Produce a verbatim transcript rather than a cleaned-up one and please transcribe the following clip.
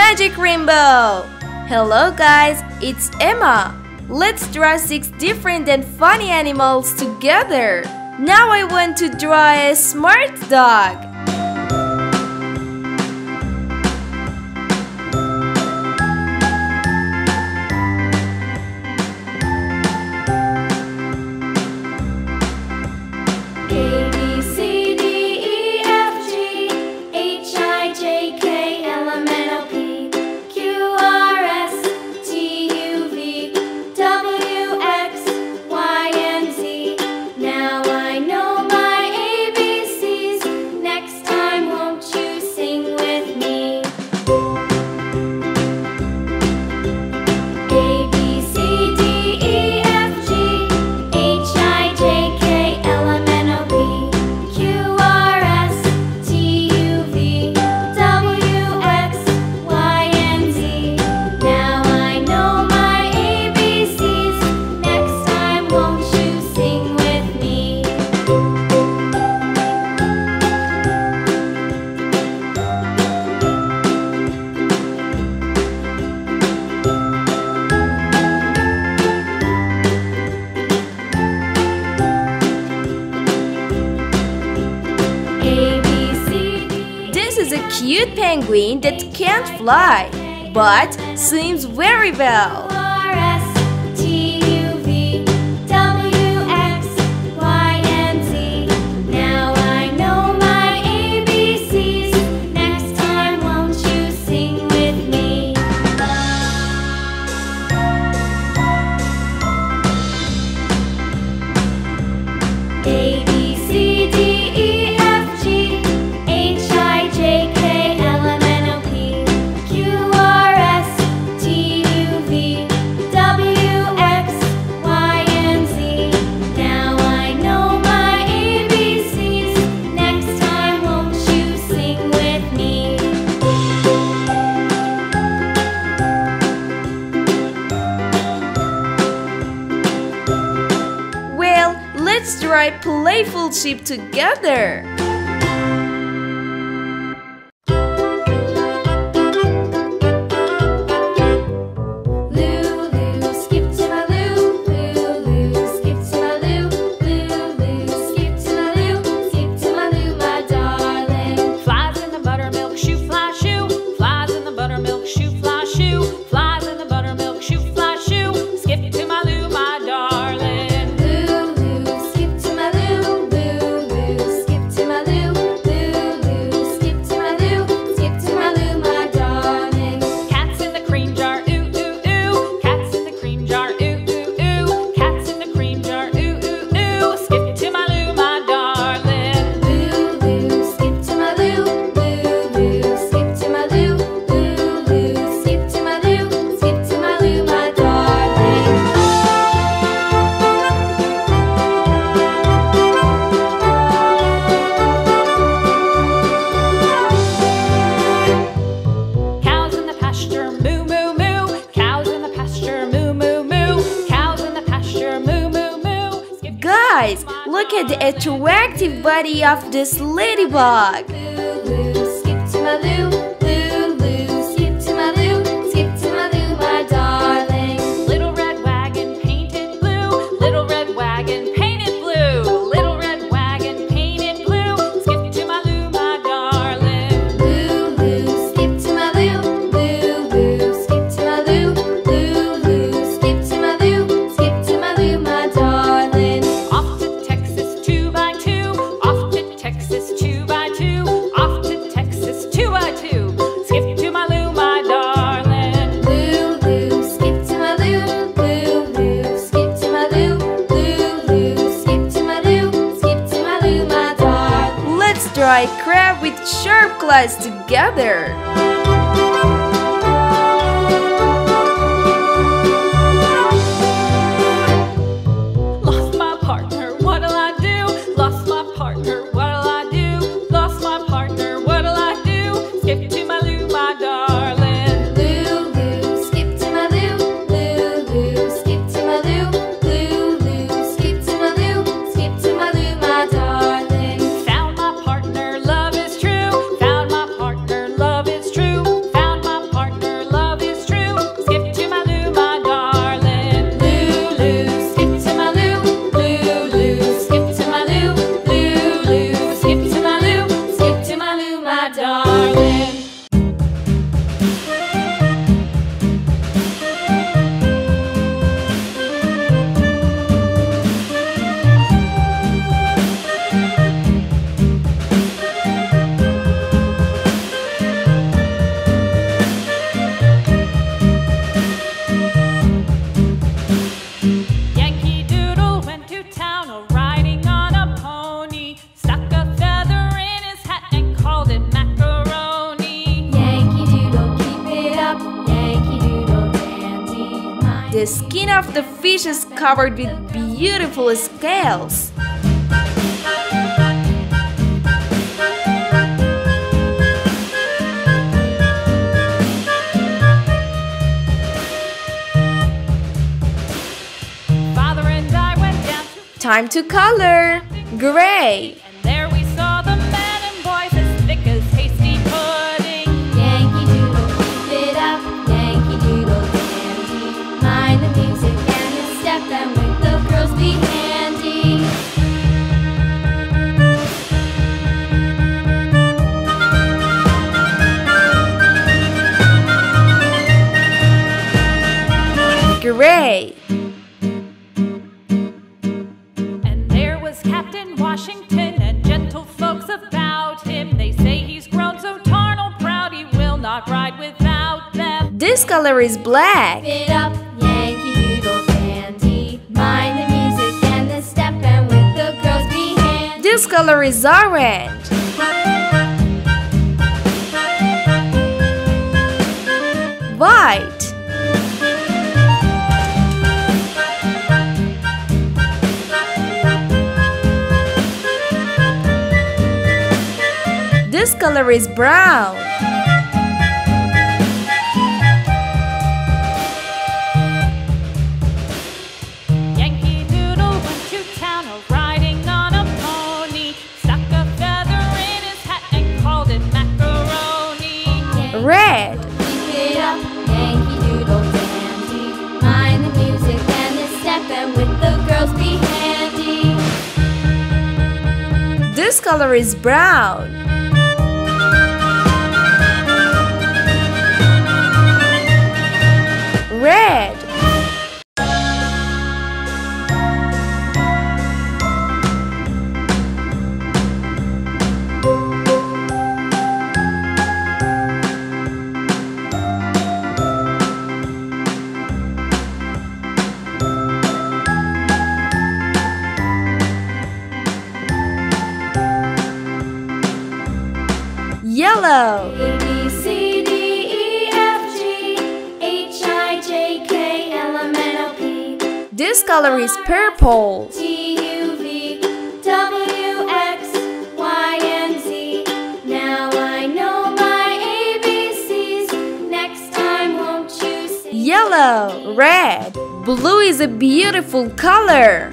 Magic Rainbow! Hello guys, it's Emma! Let's draw six different and funny animals together! Now I want to draw a smart dog! A cute penguin that can't fly, but swims very well. Let's draw a playful ship together! Guys, look at the attractive body of this ladybug! Draw a crab with sharp claws together. Lost my partner, what'll I do? Lost my partner, what'll I do? Lost my partner, what'll I do? Skip to my loo, my darling. Loo, loo, skip to my loo. Loo, loo, skip to my loo. Loo, loo, skip to my loo. Skip to my loo, my darling. It's true. The skin of the fish is covered with beautiful scales. Time to color! Gray! And there we saw the man and boys as thick as hasty pudding. Yankee Doodle, keep it up, Yankee Doodle dandy. Mind the music and the step, and with the girls be handy. Gray! Washington and gentle folks about him. They say he's grown so tarnal proud he will not ride without them. This color is black. Fit up, Yankee Doodle dandy. Mind the music and the step, and with the girls be handy. This color is orange. White. This color is brown. Yankee Doodle went to town, riding on a pony. Stuck a feather in his hat and called it macaroni. Red. Keep it up, Yankee Doodle dandy. Mind the music and the step, and with the girls be handy. This color is brown. Red. Yellow. This color is purple. T U V W X Y and Z. Now I know my A B Cs. Next time won't you sing? Yellow, red, blue is a beautiful color.